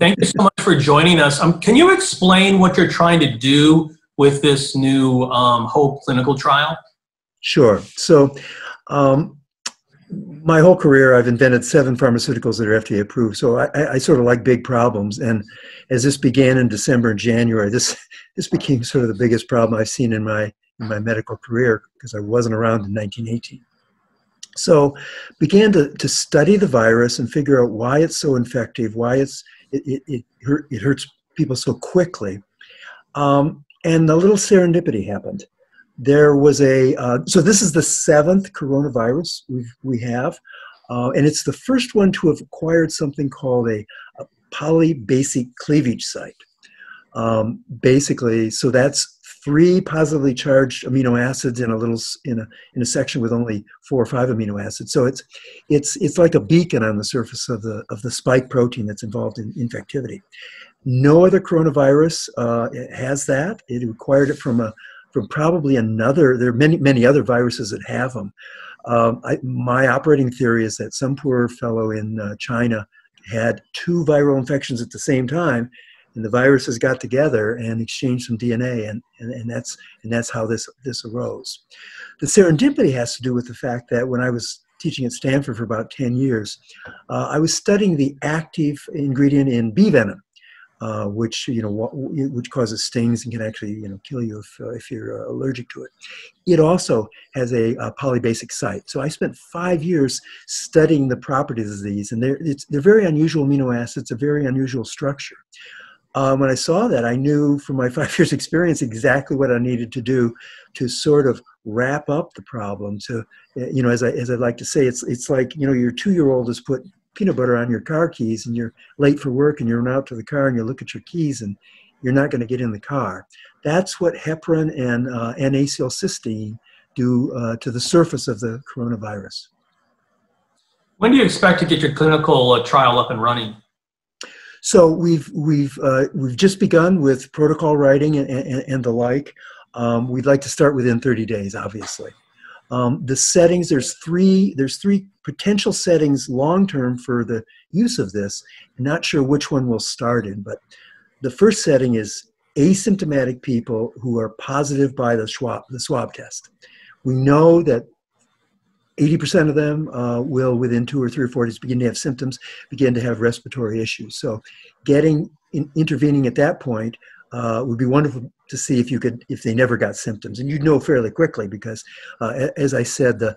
Thank you so much for joining us. Can you explain what you're trying to do with this new HOPE clinical trial? Sure. So my whole career, I've invented 7 pharmaceuticals that are FDA approved. So I sort of like big problems. And as this began in December and January, this became sort of the biggest problem I've seen in my medical career, because I wasn't around in 1918. So began to study the virus and figure out why it's so infective, why it hurts people so quickly. And a little serendipity happened. There was a, so this is the 7th coronavirus we have, and it's the first one to have acquired something called a polybasic cleavage site. Basically, so that's 3 positively charged amino acids in a section with only 4 or 5 amino acids. So it's like a beacon on the surface of the spike protein that's involved in infectivity. No other coronavirus has that. It acquired it from probably another. There are many other viruses that have them. My operating theory is that some poor fellow in China had 2 viral infections at the same time, and the viruses got together and exchanged some DNA, and that's how this arose. The serendipity has to do with the fact that when I was teaching at Stanford for about 10 years, I was studying the active ingredient in bee venom, which causes stings and can actually kill you if you're allergic to it. It also has a polybasic site. So I spent 5 years studying the properties of these, and they're very unusual amino acids, a very unusual structure. When I saw that, I knew from my 5 years experience exactly what I needed to do to sort of wrap up the problem. So, as I like to say, it's like, your 2-year-old has put peanut butter on your car keys and you're late for work and you're out to the car and you look at your keys and you're not going to get in the car. That's what heparin and N-acetyl cysteine do to the surface of the coronavirus. When do you expect to get your clinical trial up and running? So we've just begun with protocol writing and the like. We'd like to start within 30 days, obviously. The settings, there's three potential settings long-term for the use of this. I'm not sure which one we'll start in, but the first setting is asymptomatic people who are positive by the swab test. We know that 80% of them will, within 2 or 3 or 4 days, begin to have symptoms, begin to have respiratory issues. So intervening at that point would be wonderful to see if they never got symptoms. And you'd know fairly quickly because, as I said, the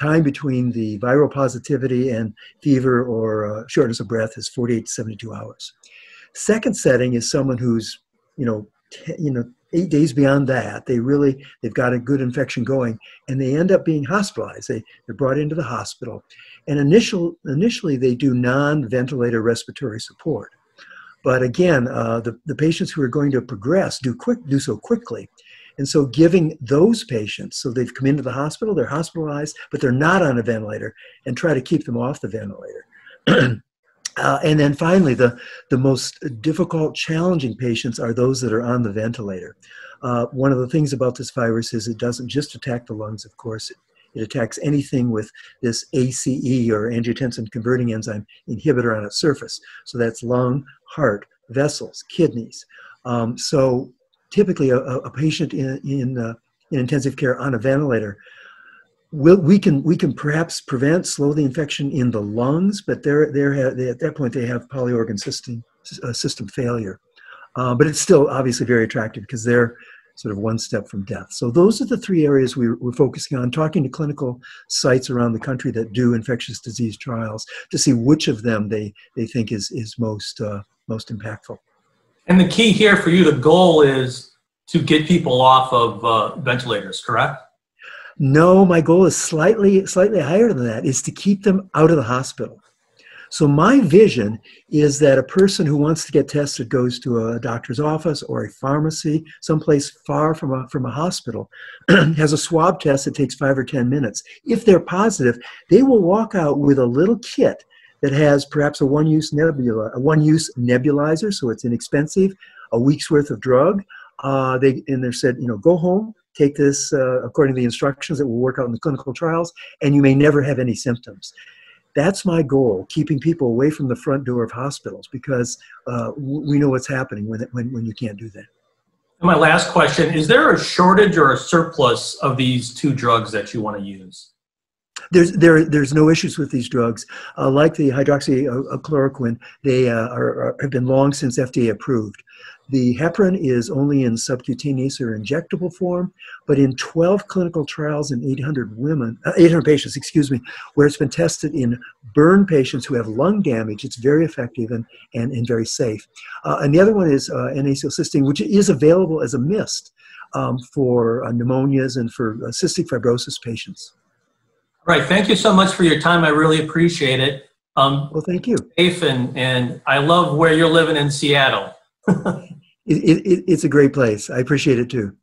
time between the viral positivity and fever or shortness of breath is 48 to 72 hours. Second setting is someone who's, 8 days beyond that, they've got a good infection going, and they end up being hospitalized. They're brought into the hospital, and initially they do non-ventilator respiratory support. But again, the patients who are going to progress do so quickly, and so giving those patients, so they've come into the hospital, they're hospitalized, but they're not on a ventilator, and try to keep them off the ventilator. And then finally, the most difficult, challenging patients are those that are on the ventilator. One of the things about this virus is it doesn't just attack the lungs, of course. It attacks anything with this ACE, or angiotensin converting enzyme inhibitor, on its surface. So that's lung, heart, vessels, kidneys. So typically a patient in intensive care on a ventilator, we can perhaps slow the infection in the lungs, but at that point they have polyorgan system failure. But it's still obviously very attractive because they're sort of one step from death. So those are the 3 areas we're focusing on, talking to clinical sites around the country that do infectious disease trials to see which of them they think is most impactful. And the key here for you, the goal is to get people off of ventilators, correct? No, my goal is slightly higher than that, is to keep them out of the hospital. So my vision is that a person who wants to get tested goes to a doctor's office or a pharmacy, someplace far from a hospital, has a swab test that takes 5 or 10 minutes. If they're positive, they will walk out with a little kit that has perhaps a one-use nebulizer, so it's inexpensive, a week's worth of drug. They're said, go home. Take this according to the instructions that will work out in the clinical trials, and you may never have any symptoms. That's my goal, keeping people away from the front door of hospitals, because we know what's happening when you can't do that. And my last question, is there a shortage or a surplus of these two drugs that you want to use? There's no issues with these drugs. Like the hydroxychloroquine, they have been long since FDA approved. The heparin is only in subcutaneous or injectable form, but in 12 clinical trials in 800 patients, excuse me, where it's been tested in burn patients who have lung damage, it's very effective and very safe. And the other one is N-acetyl cysteine, which is available as a mist for pneumonias and for cystic fibrosis patients. All right, thank you so much for your time. I really appreciate it. Well, thank you. Safe, and I love where you're living in Seattle. It's a great place. I appreciate it too.